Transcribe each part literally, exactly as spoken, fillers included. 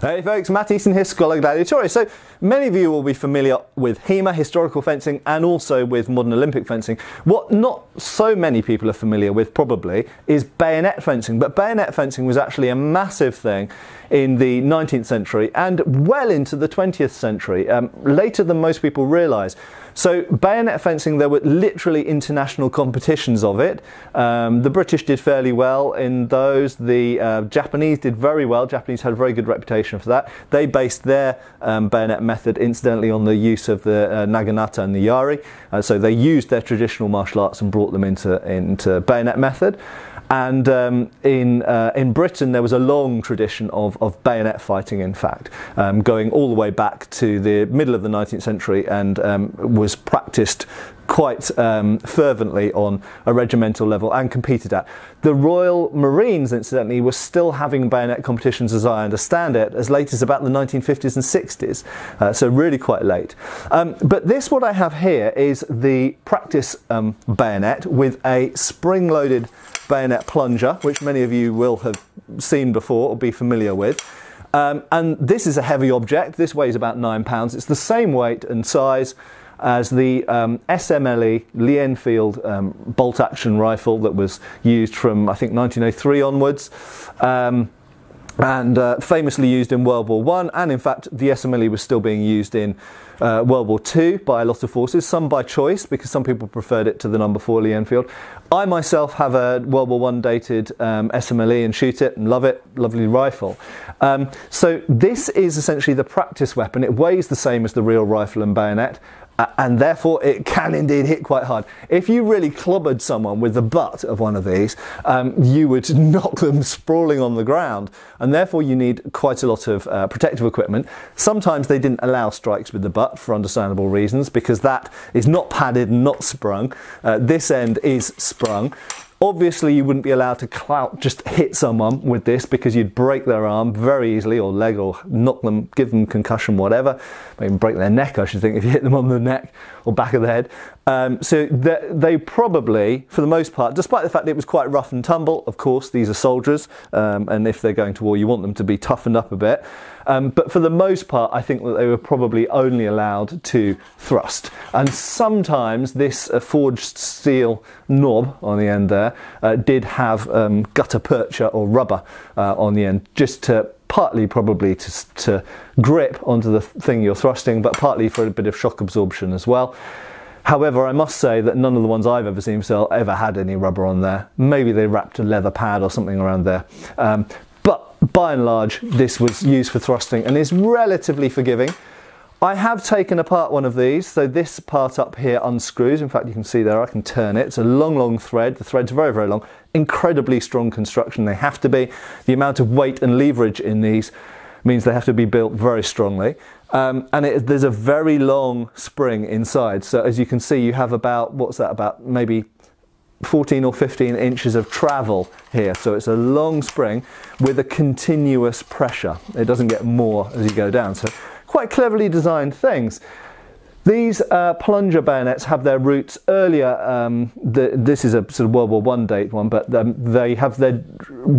Hey folks, Matt Easton here, Schola Gladiatoria. So many of you will be familiar with HEMA, historical fencing, and also with modern Olympic fencing. What not so many people are familiar with probably is bayonet fencing, but bayonet fencing was actually a massive thing in the nineteenth century and well into the twentieth century, um, later than most people realise. So bayonet fencing, there were literally international competitions of it. Um, the British did fairly well in those, the uh, Japanese did very well, Japanese had a very good reputation for that. They based their um, bayonet method incidentally on the use of the uh, Naginata and the Yari, uh, so they used their traditional martial arts and brought them into, into bayonet method. And um, in, uh, in Britain there was a long tradition of, of bayonet fighting, in fact, um, going all the way back to the middle of the nineteenth century, and um, was practiced quite um, fervently on a regimental level and competed at. The Royal Marines, incidentally, were still having bayonet competitions, as I understand it, as late as about the nineteen fifties and sixties, uh, so really quite late. Um, but this, what I have here, is the practice um, bayonet with a spring-loaded bayonet plunger, which many of you will have seen before or be familiar with. Um, and this is a heavy object. This weighs about nine pounds. It's the same weight and size as the um, S M L E Lee-Enfield um, bolt-action rifle that was used from, I think, nineteen oh three onwards, um, and uh, famously used in World War One, and in fact the S M L E was still being used in uh, World War Two by a lot of forces, some by choice because some people preferred it to the number four Lee-Enfield. I myself have a World War One dated um, S M L E and shoot it and love it, lovely rifle. Um, so this is essentially the practice weapon. It weighs the same as the real rifle and bayonet, Uh, and therefore it can indeed hit quite hard. If you really clobbered someone with the butt of one of these, um, you would knock them sprawling on the ground, and therefore you need quite a lot of uh, protective equipment. Sometimes they didn't allow strikes with the butt for understandable reasons, because that is not padded and not sprung. Uh, this end is sprung. Obviously you wouldn't be allowed to clout, just hit someone with this, because you'd break their arm very easily, or leg, or knock them, give them concussion, whatever. Maybe break their neck, I should think, if you hit them on the neck or back of the head. Um, so they, they probably, for the most part, despite the fact that it was quite rough and tumble, of course, these are soldiers, um, and if they're going to war you want them to be toughened up a bit, um, but for the most part I think that they were probably only allowed to thrust. And sometimes this uh, forged steel knob on the end there Uh, did have um, gutta percha or rubber uh, on the end, just to partly probably to, to grip onto the thing you're thrusting, but partly for a bit of shock absorption as well. However, I must say that none of the ones I've ever seen sell ever had any rubber on there. Maybe they wrapped a leather pad or something around there. Um, but by and large, this was used for thrusting and is relatively forgiving. I have taken apart one of these, so this part up here unscrews. In fact, you can see there, I can turn it. It's a long, long thread. The thread's very, very long. Incredibly strong construction, they have to be. The amount of weight and leverage in these means they have to be built very strongly. Um, and it, there's a very long spring inside. So as you can see, you have about, what's that, about maybe fourteen or fifteen inches of travel here. So it's a long spring with a continuous pressure. It doesn't get more as you go down. So quite cleverly designed things. These uh, plunger bayonets have their roots earlier. Um, the, this is a sort of World War One date one, but um, they have their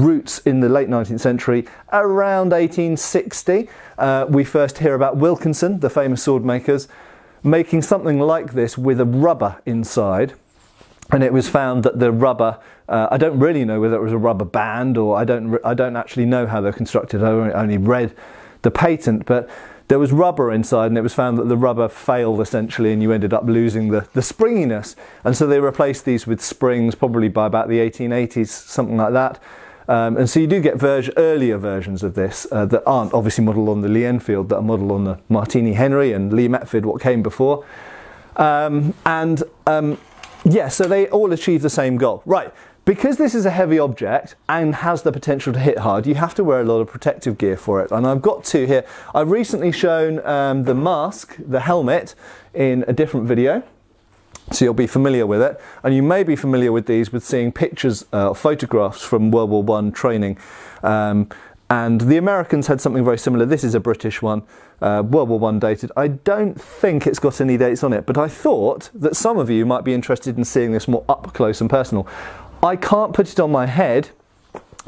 roots in the late nineteenth century, around eighteen sixty. Uh, we first hear about Wilkinson, the famous sword makers, making something like this with a rubber inside. And it was found that the rubber, uh, I don't really know whether it was a rubber band, or I don't, I don't actually know how they're constructed. I only read the patent, but there was rubber inside, and it was found that the rubber failed essentially, and you ended up losing the, the springiness. And so they replaced these with springs probably by about the eighteen eighties, something like that. Um, and so you do get ver earlier versions of this uh, that aren't obviously modelled on the Lee-Enfield, that are modelled on the Martini Henry and Lee Metford, what came before. Um, and um, yeah, so they all achieve the same goal. Right. Because this is a heavy object and has the potential to hit hard, you have to wear a lot of protective gear for it. And I've got two here. I've recently shown um, the mask, the helmet, in a different video, so you'll be familiar with it. And you may be familiar with these with seeing pictures, uh, photographs from World War One training. Um, and the Americans had something very similar. This is a British one, uh, World War One dated. I don't think it's got any dates on it, but I thought that some of you might be interested in seeing this more up close and personal. I can't put it on my head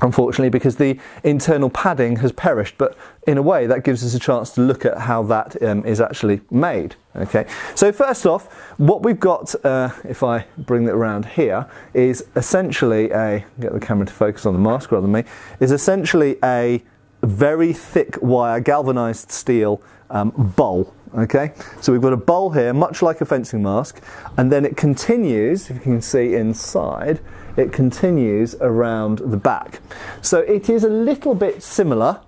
unfortunately, because the internal padding has perished, but in a way that gives us a chance to look at how that um, is actually made. Okay, so first off, what we've got, uh, if I bring it around here, is essentially a, get the camera to focus on the mask rather than me, is essentially a very thick wire galvanized steel um, bowl. Okay, so we've got a bowl here, much like a fencing mask, and then it continues, if you can see inside, it continues around the back. So it is a little bit similar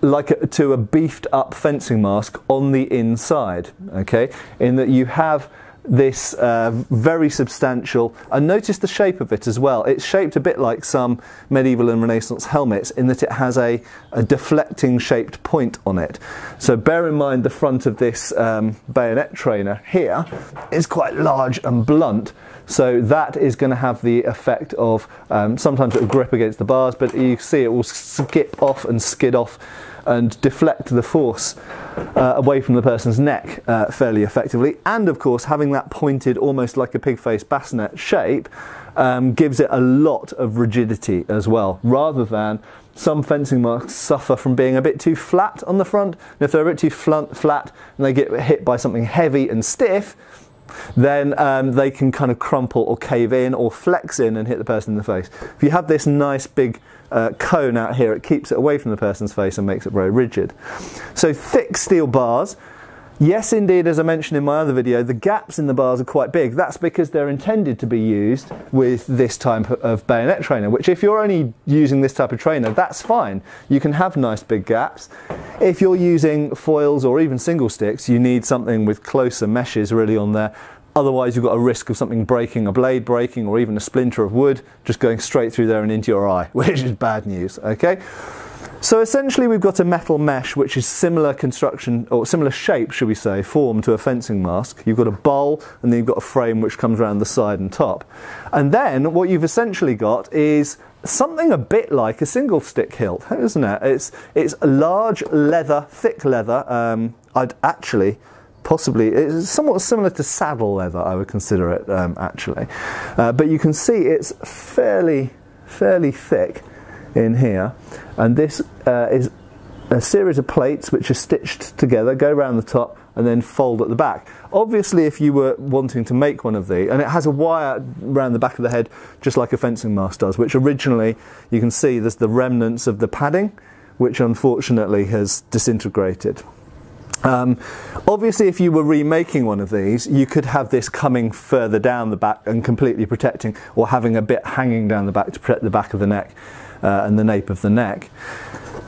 like a, to a beefed up fencing mask on the inside, okay, in that you have this uh, very substantial, and notice the shape of it as well. It's shaped a bit like some medieval and Renaissance helmets in that it has a, a deflecting shaped point on it. So bear in mind the front of this um, bayonet trainer here is quite large and blunt, so that is going to have the effect of um, sometimes it will grip against the bars, but you see it will skip off and skid off and deflect the force uh, away from the person's neck uh, fairly effectively. And of course, having that pointed almost like a pig face bassinet shape um, gives it a lot of rigidity as well, rather than some fencing masks suffer from being a bit too flat on the front. And if they're a bit too flat and they get hit by something heavy and stiff, then um, they can kind of crumple or cave in or flex in and hit the person in the face. If you have this nice big uh, cone out here, it keeps it away from the person's face and makes it very rigid. So thick steel bars. Yes, indeed, as I mentioned in my other video, the gaps in the bars are quite big. That's because they're intended to be used with this type of bayonet trainer, which if you're only using this type of trainer, that's fine. You can have nice big gaps. If you're using foils or even single sticks, you need something with closer meshes really on there. Otherwise, you've got a risk of something breaking, a blade breaking, or even a splinter of wood just going straight through there and into your eye, which is bad news, okay? So essentially we've got a metal mesh which is similar construction, or similar shape should we say, form to a fencing mask. You've got a bowl and then you've got a frame which comes around the side and top. And then what you've essentially got is something a bit like a single stick hilt, isn't it? It's, it's large leather, thick leather, um, I'd actually possibly, it's somewhat similar to saddle leather I would consider it um, actually. Uh, but you can see it's fairly, fairly thick in here, and this uh, is a series of plates which are stitched together, go around the top and then fold at the back. Obviously if you were wanting to make one of these, and it has a wire around the back of the head just like a fencing mask does, which originally you can see there's the remnants of the padding which unfortunately has disintegrated. Um, obviously if you were remaking one of these, you could have this coming further down the back and completely protecting, or having a bit hanging down the back to protect the back of the neck Uh, and the nape of the neck.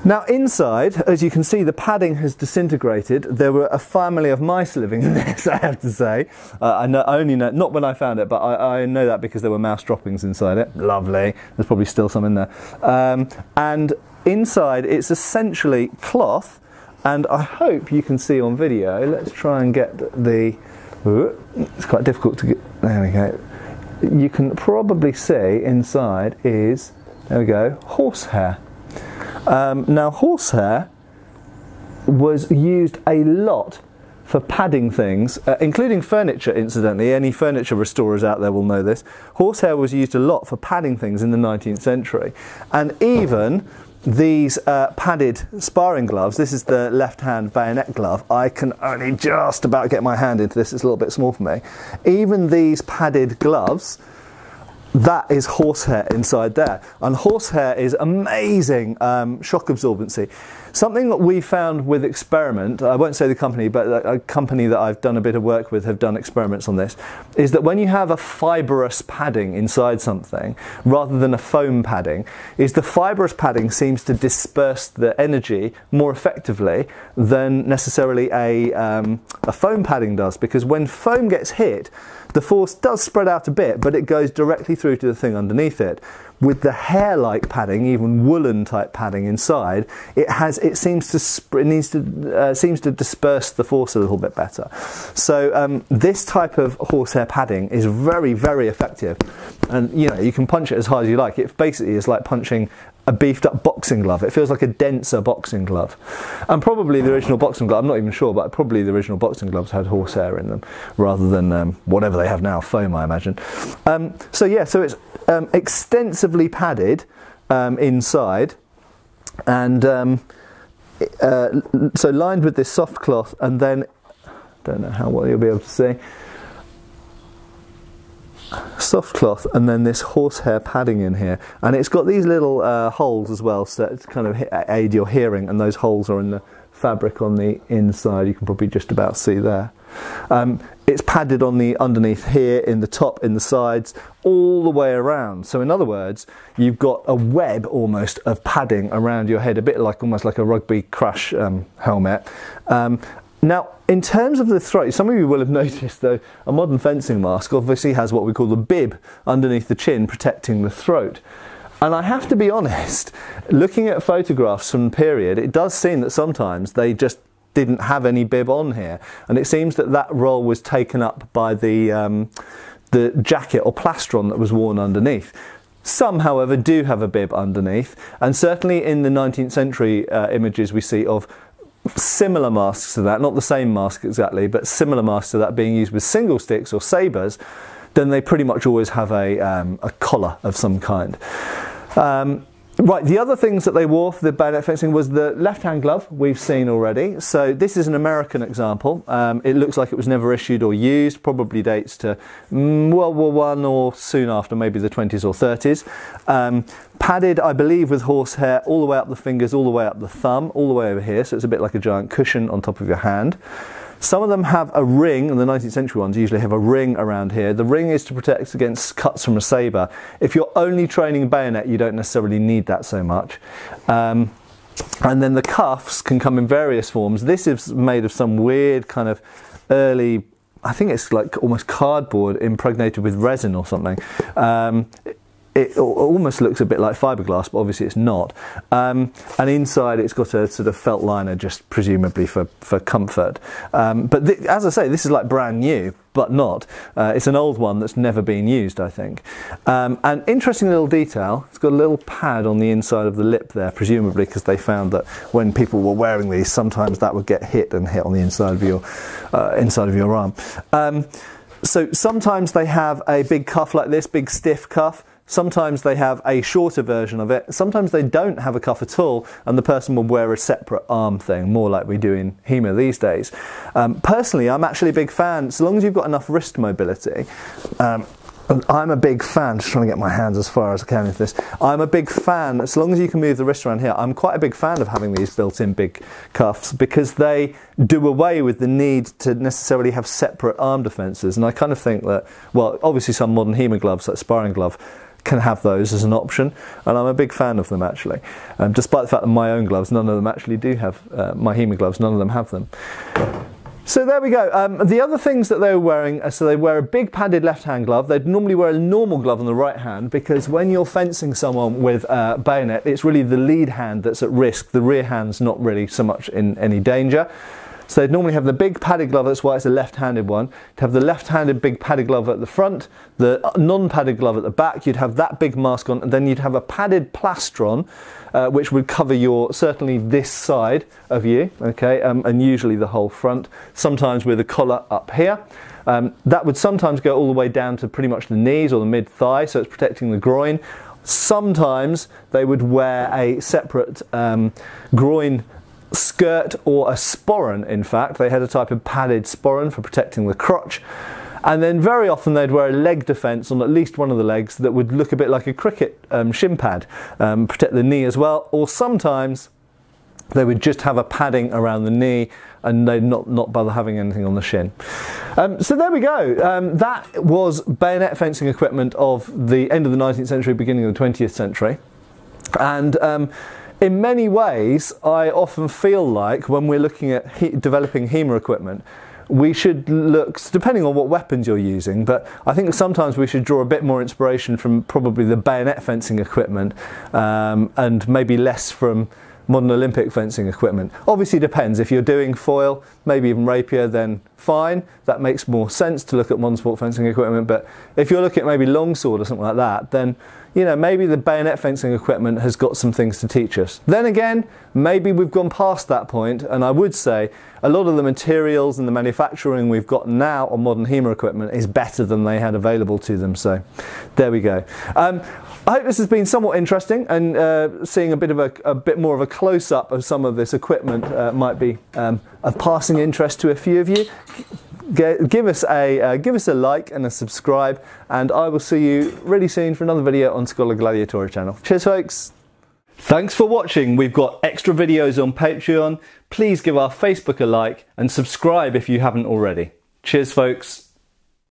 Now inside, as you can see, the padding has disintegrated. There were a family of mice living in this, I have to say. Uh, I, know, I only know, not when I found it, but I, I know that because there were mouse droppings inside it. Lovely. There's probably still some in there. Um, and inside it's essentially cloth, and I hope you can see on video. Let's try and get the, it's quite difficult to get, there we go. You can probably see inside is, there we go, horsehair. Um, now horsehair was used a lot for padding things, uh, including furniture incidentally. Any furniture restorers out there will know this. Horsehair was used a lot for padding things in the nineteenth century. And even these uh, padded sparring gloves, this is the left hand bayonet glove. I can only just about get my hand into this, it's a little bit small for me. Even these padded gloves, that is horsehair inside there, and horsehair is amazing um, shock absorbency. Something that we found with experiment, I won't say the company, but a company that I've done a bit of work with have done experiments on this, is that when you have a fibrous padding inside something rather than a foam padding, is the fibrous padding seems to disperse the energy more effectively than necessarily a, um, a foam padding does, because when foam gets hit, the force does spread out a bit, but it goes directly through to the thing underneath it. With the hair-like padding, even woolen-type padding inside, it has it seems to sp it needs to uh, seems to disperse the force a little bit better. So um, this type of horsehair padding is very, very effective, and you know you can punch it as hard as you like. It basically is like punching a beefed-up boxing glove. It feels like a denser boxing glove, and probably the original boxing glove. I'm not even sure, but probably the original boxing gloves had horsehair in them rather than um, whatever they have now, foam, I imagine. Um, so yeah, so it's um, extensive. Padded um, inside, and um, uh, so lined with this soft cloth, and then don't know how well you'll be able to see, soft cloth, and then this horsehair padding in here, and it's got these little uh, holes as well, so it's kind of aid your hearing, and those holes are in the fabric on the inside. You can probably just about see there. Um, it's padded on the underneath here, in the top, in the sides, all the way around. So in other words, you've got a web almost of padding around your head, a bit like almost like a rugby crash um, helmet. Um, now in terms of the throat, some of you will have noticed though, a modern fencing mask obviously has what we call the bib underneath the chin protecting the throat. And I have to be honest, looking at photographs from the period, it does seem that sometimes they just didn't have any bib on here, and it seems that that role was taken up by the um, the jacket or plastron that was worn underneath. Some, however, do have a bib underneath, and certainly in the nineteenth century uh, images we see of similar masks to that, not the same mask exactly, but similar masks to that being used with single sticks or sabres, then they pretty much always have a, um, a collar of some kind. Um, Right, the other things that they wore for the bayonet fencing was the left-hand glove we've seen already. So this is an American example. Um, it looks like it was never issued or used, probably dates to World War One or soon after, maybe the twenties or thirties. Um, padded, I believe, with horsehair all the way up the fingers, all the way up the thumb, all the way over here. So it's a bit like a giant cushion on top of your hand. Some of them have a ring, and the nineteenth century ones usually have a ring around here. The ring is to protect against cuts from a sabre. If you're only training bayonet, you don't necessarily need that so much. Um, and then the cuffs can come in various forms. This is made of some weird kind of early, I think it's like almost cardboard impregnated with resin or something. Um, It almost looks a bit like fiberglass, but obviously it's not. Um, and inside it's got a sort of felt liner, just presumably for, for comfort. Um, but as I say, this is like brand new, but not. Uh, it's an old one that's never been used, I think. Um, an interesting little detail, it's got a little pad on the inside of the lip there, presumably because they found that when people were wearing these, sometimes that would get hit and hit on the inside of your, uh, inside of your arm. Um, so sometimes they have a big cuff like this, big stiff cuff. Sometimes they have a shorter version of it, sometimes they don't have a cuff at all, and the person will wear a separate arm thing, more like we do in HEMA these days. Um, personally, I'm actually a big fan, so long as you've got enough wrist mobility, um, I'm a big fan, just trying to get my hands as far as I can into this, I'm a big fan, as long as you can move the wrist around here, I'm quite a big fan of having these built-in big cuffs, because they do away with the need to necessarily have separate arm defences, and I kind of think that, well, obviously some modern HEMA gloves, like sparring glove, can have those as an option, and I'm a big fan of them actually. Um, despite the fact that my own gloves, none of them actually do have, uh, my HEMA gloves, none of them have them. So there we go. Um, the other things that they were wearing, so they wear a big padded left-hand glove. They'd normally wear a normal glove on the right hand, because when you're fencing someone with a bayonet, it's really the lead hand that's at risk. The rear hand's not really so much in any danger. So they'd normally have the big padded glove, that's why it's a left-handed one. To have the left-handed big padded glove at the front, the non-padded glove at the back, you'd have that big mask on, and then you'd have a padded plastron, uh, which would cover your, certainly this side of you, okay, um, and usually the whole front, sometimes with a collar up here. Um, that would sometimes go all the way down to pretty much the knees or the mid-thigh, so it's protecting the groin. Sometimes they would wear a separate um, groin skirt or a sporran, in fact. They had a type of padded sporran for protecting the crotch. And then very often they'd wear a leg defence on at least one of the legs that would look a bit like a cricket um, shin pad, um, protect the knee as well. Or sometimes they would just have a padding around the knee, and they'd not, not bother having anything on the shin. Um, so there we go. Um, that was bayonet fencing equipment of the end of the nineteenth century, beginning of the twentieth century. And um, in many ways, I often feel like when we're looking at he developing HEMA equipment, we should look, depending on what weapons you're using, but I think sometimes we should draw a bit more inspiration from probably the bayonet fencing equipment, um, and maybe less from modern Olympic fencing equipment. Obviously depends, if you're doing foil, maybe even rapier, then fine, that makes more sense to look at modern sport fencing equipment, but if you're looking at maybe longsword or something like that, then you know, maybe the bayonet fencing equipment has got some things to teach us. Then again, maybe we've gone past that point, and I would say a lot of the materials and the manufacturing we've got now on modern HEMA equipment is better than they had available to them. So there we go. Um, I hope this has been somewhat interesting, and uh, seeing a bit of a, a bit more of a close-up of some of this equipment uh, might be um, of passing interest to a few of you. G give us a uh, give us a like and a subscribe, and I will see you really soon for another video on Schola Gladiatoria channel. Cheers, folks. Thanks for watching. We've got extra videos on Patreon. Please give our Facebook a like and subscribe if you haven't already. Cheers, folks.